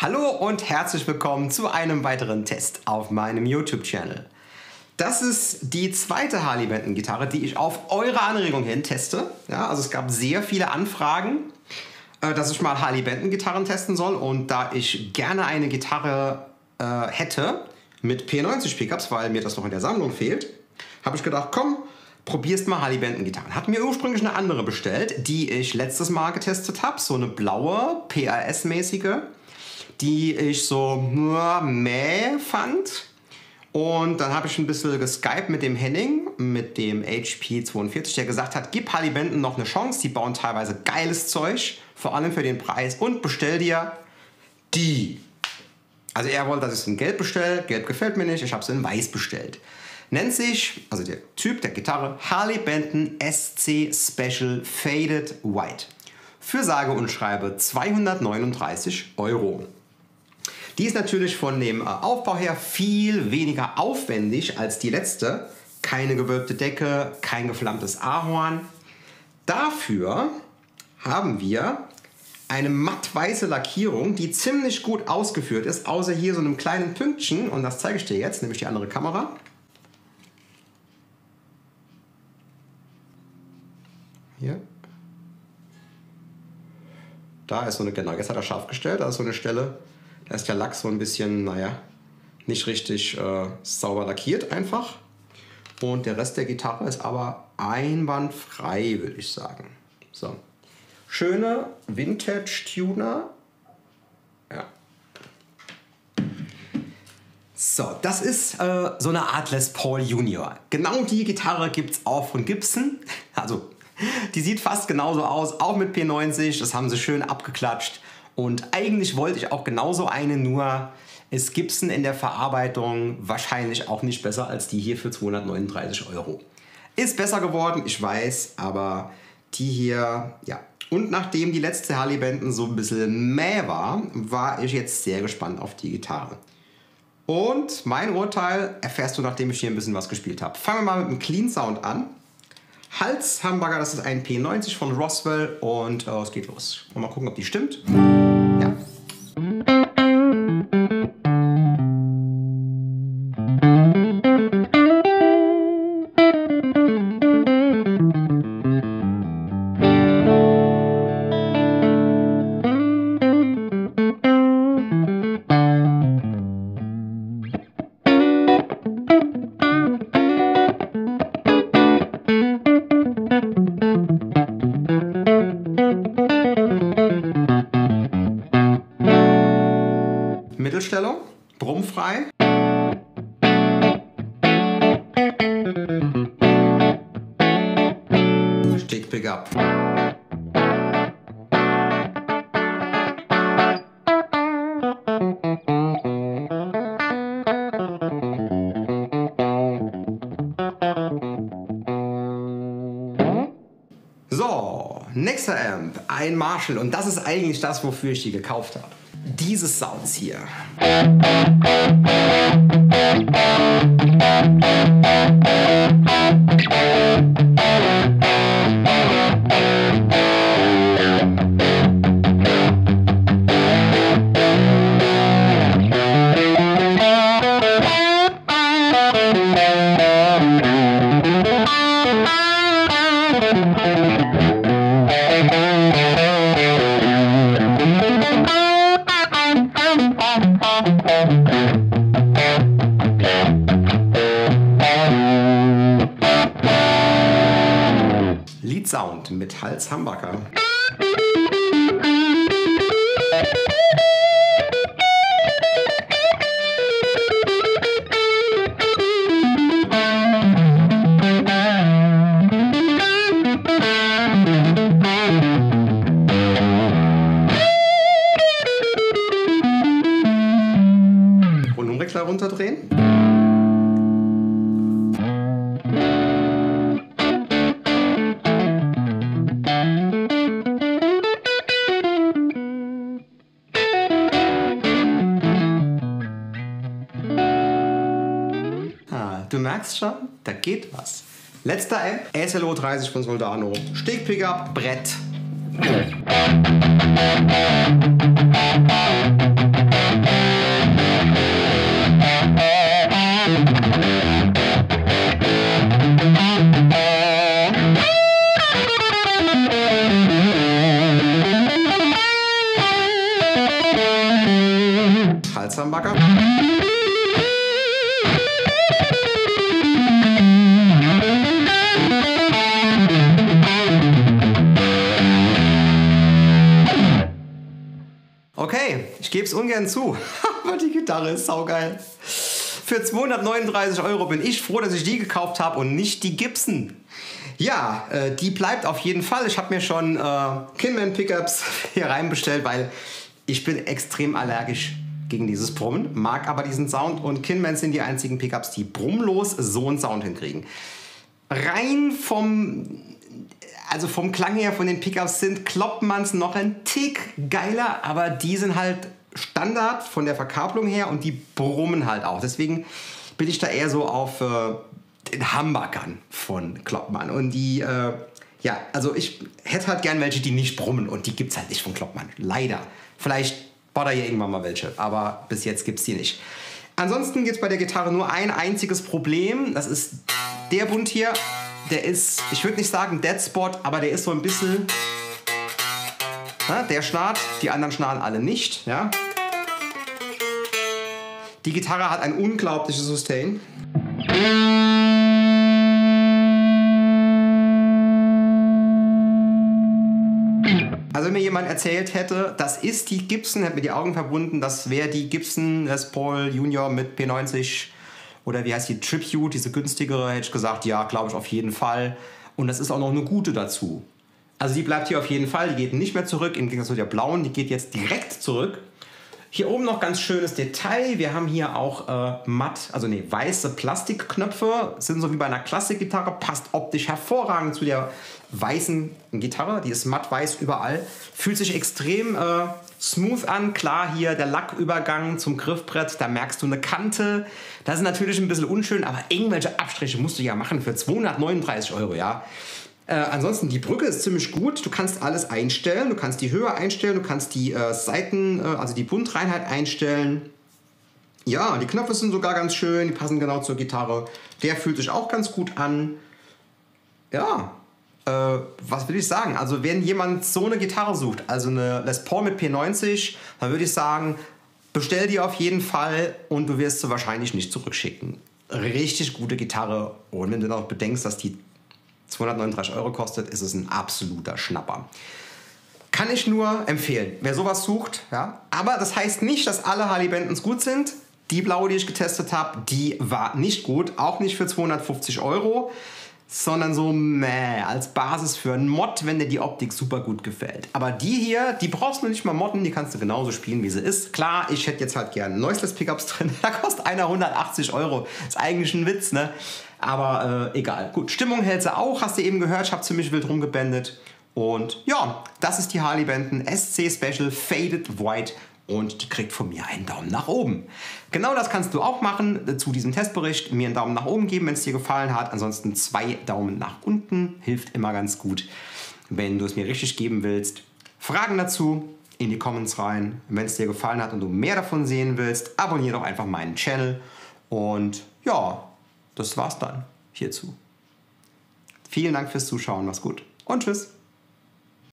Hallo und herzlich willkommen zu einem weiteren Test auf meinem YouTube-Channel. Das ist die zweite Harley-Benton-Gitarre, die ich auf eure Anregung hin teste. Ja, also es gab sehr viele Anfragen, dass ich mal Harley-Benton-Gitarren testen soll. Und da ich gerne eine Gitarre hätte mit P90-Pickups, weil mir das noch in der Sammlung fehlt, habe ich gedacht, komm, probierst mal Harley-Benton-Gitarren. Hat mir ursprünglich eine andere bestellt, die ich letztes Mal getestet habe. So eine blaue, PRS-mäßige. Die ich so mäh fand. Und dann habe ich ein bisschen geskypt mit dem Henning, mit dem HP42, der gesagt hat, gib Harley-Benton noch eine Chance, die bauen teilweise geiles Zeug, vor allem für den Preis, und bestell dir die. Also er wollte, dass ich es in Gelb bestelle, Gelb gefällt mir nicht, ich habe es in Weiß bestellt. Nennt sich, also der Typ der Gitarre, Harley-Benton SC-Special Faded White. Für sage und schreibe 239 €. Die ist natürlich von dem Aufbau her viel weniger aufwendig als die letzte. Keine gewölbte Decke, kein geflammtes Ahorn. Dafür haben wir eine mattweiße Lackierung, die ziemlich gut ausgeführt ist, außer hier so einem kleinen Pünktchen. Und das zeige ich dir jetzt, nämlich die andere Kamera. Hier. Da ist so eine, genau, jetzt hat er scharf gestellt, da ist so eine Stelle, da ist der Lack so ein bisschen, naja, nicht richtig sauber lackiert einfach. Und der Rest der Gitarre ist aber einwandfrei, würde ich sagen. So, schöne Vintage-Tuner. Ja. So, das ist so eine Art Les Paul Junior. Genau die Gitarre gibt es auch von Gibson, also die sieht fast genauso aus, auch mit P90, das haben sie schön abgeklatscht. Und eigentlich wollte ich auch genauso eine, nur ist Gibson in der Verarbeitung wahrscheinlich auch nicht besser als die hier für 239 €. Ist besser geworden, ich weiß, aber die hier, ja. Und nachdem die letzte Harley-Benton so ein bisschen mäh war, war ich jetzt sehr gespannt auf die Gitarre. Und mein Urteil erfährst du, nachdem ich hier ein bisschen was gespielt habe. Fangen wir mal mit dem Clean Sound an. Halshamburger, das ist ein P90 von Roswell und es geht los. Mal gucken, ob die stimmt. Ja. Mittelstellung, brummfrei. Stick Pickup. So, nächster Amp, ein Marshall, und das ist eigentlich das, wofür ich die gekauft habe. Dieses Sounds hier. Sound mit Halshamburger. Volumenregler runterdrehen. Du merkst schon, da geht was. Letzter Amp, SLO 30 von Soldano. Stick Pickup, Brett. Hals am Bagger. Okay, ich gebe es ungern zu, aber die Gitarre ist saugeil. Für 239 € bin ich froh, dass ich die gekauft habe und nicht die Gibson. Ja, die bleibt auf jeden Fall. Ich habe mir schon Kinman Pickups hier reinbestellt, weil ich bin extrem allergisch gegen dieses Brummen, mag aber diesen Sound und Kinman sind die einzigen Pickups, die brummlos so einen Sound hinkriegen. Rein vom... Also vom Klang her von den Pickups sind Kloppmanns noch ein Tick geiler, aber die sind halt Standard von der Verkabelung her und die brummen halt auch. Deswegen bin ich da eher so auf den Humbuckern von Kloppmann. Und die, ja, also ich hätte halt gern welche, die nicht brummen und die gibt es halt nicht von Kloppmann. Leider. Vielleicht baut er hier irgendwann mal welche, aber bis jetzt gibt es die nicht. Ansonsten gibt es bei der Gitarre nur ein einziges Problem. Das ist der Bund hier. Der ist, ich würde nicht sagen Dead Spot, aber der ist so ein bisschen, ne, der schnarrt, die anderen schnarren alle nicht. Ja? Die Gitarre hat ein unglaubliches Sustain. Also wenn mir jemand erzählt hätte, das ist die Gibson, hätte mir die Augen verbunden, das wäre die Gibson Les Paul Junior mit P90. Oder wie heißt die, Tribute, diese günstigere, hätte ich gesagt, ja, glaube ich auf jeden Fall. Und das ist auch noch eine gute dazu. Also die bleibt hier auf jeden Fall, die geht nicht mehr zurück, im Gegensatz zu der blauen, die geht jetzt direkt zurück. Hier oben noch ganz schönes Detail, wir haben hier auch matt, also nee, weiße Plastikknöpfe, sind so wie bei einer Klassikgitarre, passt optisch hervorragend zu der weißen Gitarre, die ist matt weiß überall, fühlt sich extrem smooth an, klar hier der Lackübergang zum Griffbrett, da merkst du eine Kante, das ist natürlich ein bisschen unschön, aber irgendwelche Abstriche musst du ja machen für 239 €, ja. Ansonsten, die Brücke ist ziemlich gut, du kannst alles einstellen, du kannst die Höhe einstellen, du kannst die Seiten, also die Bundreinheit einstellen. Ja, die Knöpfe sind sogar ganz schön, die passen genau zur Gitarre. Der fühlt sich auch ganz gut an. Ja, was will ich sagen? Also wenn jemand so eine Gitarre sucht, also eine Les Paul mit P90, dann würde ich sagen, bestell die auf jeden Fall und du wirst sie wahrscheinlich nicht zurückschicken. Richtig gute Gitarre und wenn du noch bedenkst, dass die 239 € kostet, ist es ein absoluter Schnapper. Kann ich nur empfehlen, wer sowas sucht. Ja? Aber das heißt nicht, dass alle Harley-Bentons gut sind. Die blaue, die ich getestet habe, die war nicht gut, auch nicht für 250 €, sondern so meh, als Basis für einen Mod, wenn dir die Optik super gut gefällt. Aber die hier, die brauchst du nicht mal modden, die kannst du genauso spielen, wie sie ist. Klar, ich hätte jetzt halt gern Noiseless Pickups drin, da kostet einer 180 €. Ist eigentlich ein Witz, ne? Aber egal. Gut, Stimmung hält sie auch, hast du eben gehört, ich habe ziemlich wild rumgebändet. Und ja, das ist die Harley-Benton SC-Special Faded White und die kriegt von mir einen Daumen nach oben. Genau das kannst du auch machen zu diesem Testbericht. Mir einen Daumen nach oben geben, wenn es dir gefallen hat. Ansonsten 2 Daumen nach unten, hilft immer ganz gut. Wenn du es mir richtig geben willst, Fragen dazu in die Comments rein. Wenn es dir gefallen hat und du mehr davon sehen willst, abonniere doch einfach meinen Channel. Und ja, das war's dann hierzu. Vielen Dank fürs Zuschauen, mach's gut und tschüss.